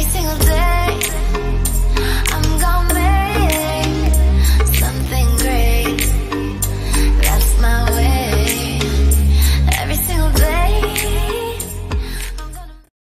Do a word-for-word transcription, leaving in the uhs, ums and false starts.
every single day.